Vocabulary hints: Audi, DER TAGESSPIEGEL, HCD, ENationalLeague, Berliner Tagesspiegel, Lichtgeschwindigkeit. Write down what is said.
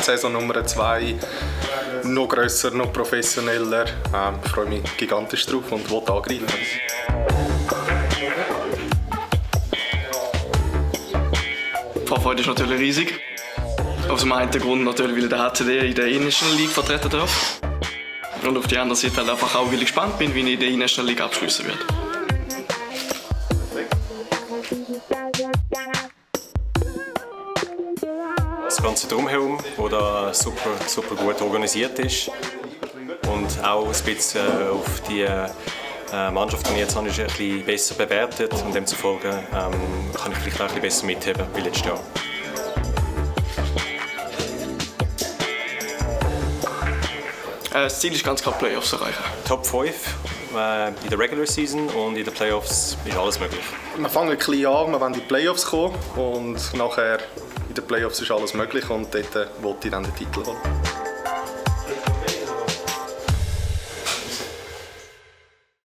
Saison Nummer 2, noch grösser, noch professioneller. Ich freue mich gigantisch drauf und will angreifen. Die Vorfreude ist natürlich riesig. Aus dem einen Grund natürlich, weil der HCD in der ENationalLeague vertreten darf. Und auf der anderen Seite halt einfach auch, weil ich gespannt bin, wie ich die ENationalLeague abschließen werde. Das ganze Drumherum, wo da super gut organisiert ist und auch ein bisschen auf die Mannschaft, die ich jetzt habe, ist ein bisschen besser bewertet und demzufolge kann ich vielleicht auch ein bisschen besser mitheben wie letztes Jahr. Das Ziel ist ganz klar, Playoffs zu erreichen. Top 5 in der Regular Season und in den Playoffs ist alles möglich. Wir fangen klein an, wir wollen in die Playoffs kommen und nachher in den Playoffs ist alles möglich und dort will ich dann den Titel holen.